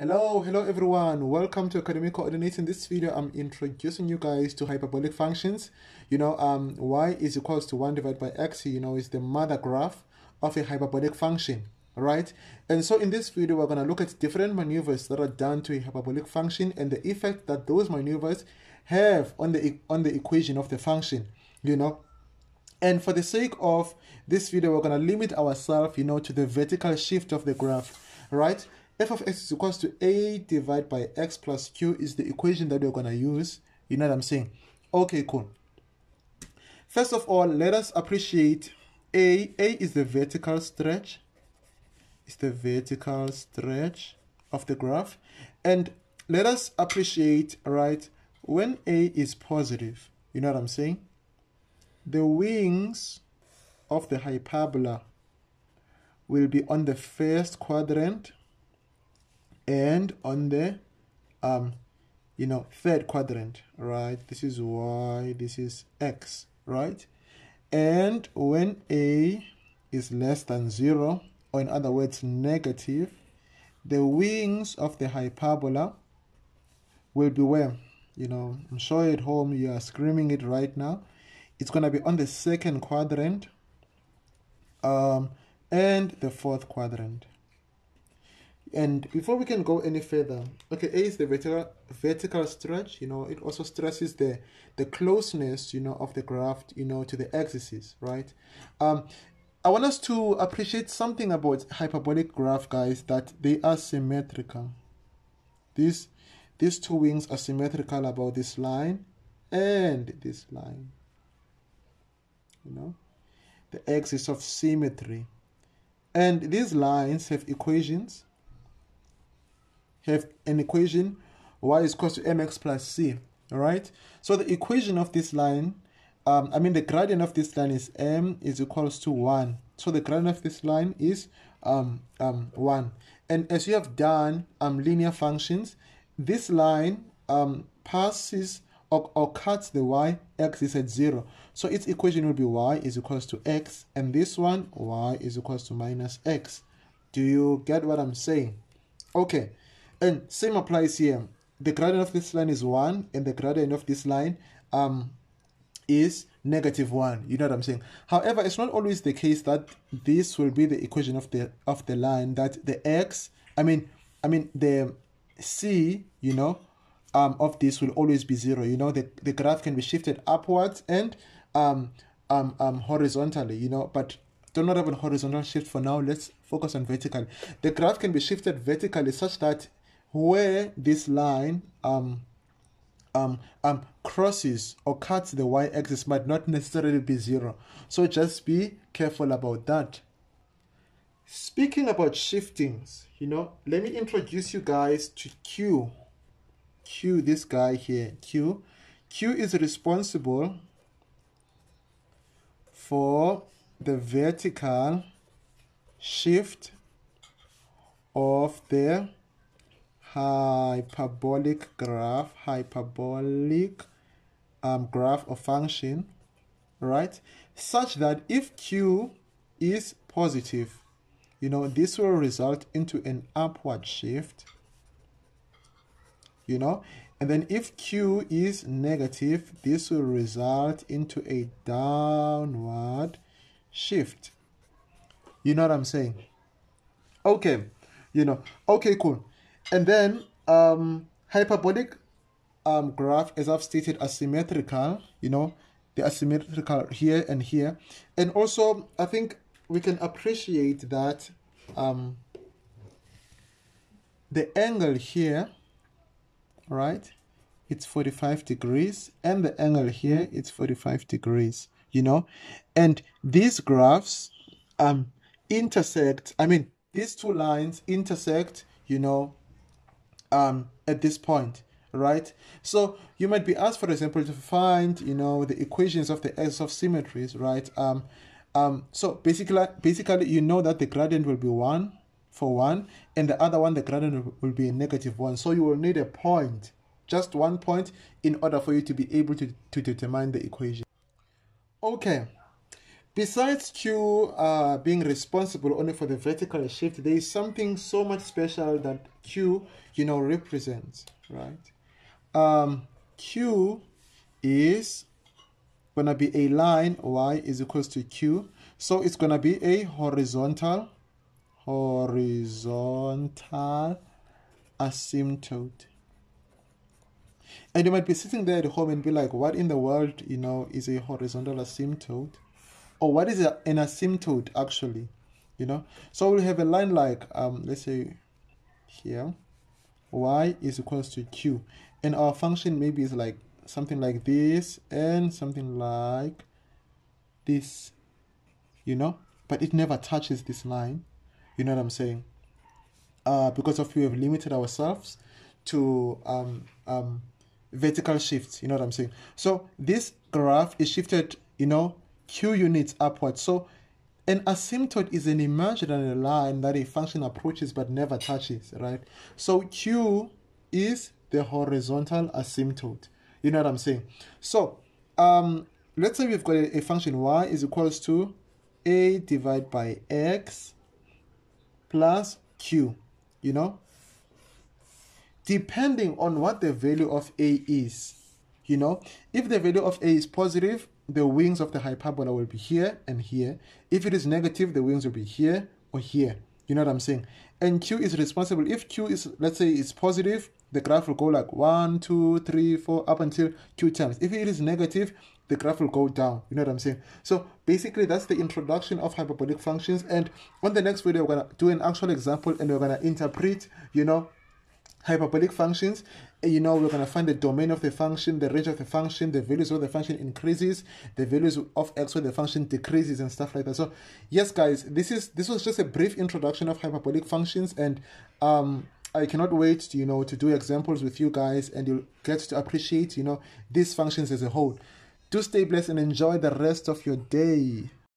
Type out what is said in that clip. Hello everyone, welcome to Academic Coordinates. In this video I'm introducing you guys to hyperbolic functions. Y is equals to 1 divided by x, is the mother graph of a hyperbolic function, right? And so in this video we're going to look at different maneuvers that are done to a hyperbolic function and the effect that those maneuvers have on the equation of the function, And for the sake of this video we're going to limit ourselves, to the vertical shift of the graph, right? F of x is equals to a divided by x plus q is the equation that we're going to use. You know what I'm saying? Okay, cool. First of all, let us appreciate a. A is the vertical stretch. It's the vertical stretch of the graph. And let us appreciate, right, when a is positive, you know what I'm saying? The wings of the hyperbola will be on the first quadrant and on the third quadrant, right? This is y, this is x, right? And when a is less than 0, or in other words negative, the wings of the hyperbola will be where? I'm sure at home you are screaming it right now. It's going to be on the second quadrant and the fourth quadrant. And before we can go any further, okay, A is the vertical stretch. It also stresses the closeness, of the graph, to the axis, right? I want us to appreciate something about hyperbolic graph, guys, that they are symmetrical. These two wings are symmetrical about this line and this line. The axis of symmetry. And these lines have equations. Have an equation y is equals to mx plus c, all right? So the equation of this line, the gradient of this line is m is equals to 1. So the gradient of this line is 1. And as you have done linear functions, this line passes or cuts the y-axis at 0. So its equation will be y is equals to x, and this one, y is equals to minus x. Do you get what I'm saying? Okay. And same applies here. The gradient of this line is 1, and the gradient of this line is negative 1. You know what I'm saying? However, it's not always the case that this will be the equation of the line, that the x, the c, of this will always be 0. The graph can be shifted upwards and horizontally, but do not have a horizontal shift for now. Let's focus on vertical. The graph can be shifted vertically such that where this line crosses or cuts the y-axis might not necessarily be 0. So just be careful about that. Speaking about shiftings, let me introduce you guys to Q. Q, this guy here, Q. Q is responsible for the vertical shift of the hyperbolic graph or function, right, such that if q is positive, this will result into an upward shift, and then if q is negative, this will result into a downward shift. You know what I'm saying? Okay, okay, cool. And then hyperbolic graph, as I've stated, are symmetrical, they are symmetrical here and here. And also I think we can appreciate that the angle here, right, it's 45 degrees, and the angle here, it's 45 degrees, and these graphs intersect, these two lines intersect, at this point, right? So you might be asked, for example, to find, the equations of the axis of symmetries, right? So basically, that the gradient will be 1 for 1, and the other one, the gradient will be a negative 1. So you will need a point, just one point, in order for you to be able to determine the equation. Okay. Besides Q being responsible only for the vertical shift, there is something so much special that Q, represents, right? Q is going to be a line, Y is equals to Q. So it's going to be a horizontal asymptote. And you might be sitting there at home and be like, what in the world, is a horizontal asymptote? Or what is an asymptote actually, So we'll have a line like, let's say here, Y is equals to Q. And our function maybe is like something like this and something like this, But it never touches this line, what I'm saying? Because we have limited ourselves to vertical shifts, what I'm saying? So this graph is shifted, Q units upwards. So an asymptote is an imaginary line that a function approaches but never touches, right? So Q is the horizontal asymptote. You know what I'm saying? So let's say we've got a function Y is equals to A divided by X plus Q, Depending on what the value of A is, If the value of A is positive, the wings of the hyperbola will be here and here. If it is negative, the wings will be here or here. You know what I'm saying? And Q is responsible. If Q is, let's say, is positive, the graph will go like 1, 2, 3, 4, up until Q times. If it is negative, the graph will go down. You know what I'm saying? So basically, that's the introduction of hyperbolic functions. And on the next video, we're going to do an actual example and we're going to interpret, hyperbolic functions. We're going to find the domain of the function, the range of the function, the values where the function increases, the values of x where the function decreases, and stuff like that. So yes, guys, this was just a brief introduction of hyperbolic functions, and I cannot wait to, to do examples with you guys, and you'll get to appreciate, these functions as a whole. Do stay blessed and enjoy the rest of your day.